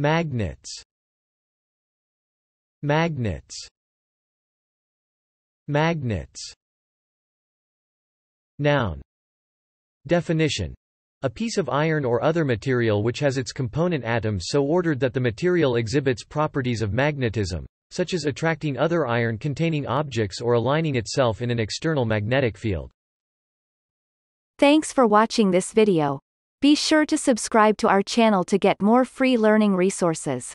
Magnets. Magnets. Magnets. Noun. Definition. A piece of iron or other material which has its component atoms so ordered that the material exhibits properties of magnetism, such as attracting other iron-containing objects or aligning itself in an external magnetic field. Thanks for watching this video. Be sure to subscribe to our channel to get more free learning resources.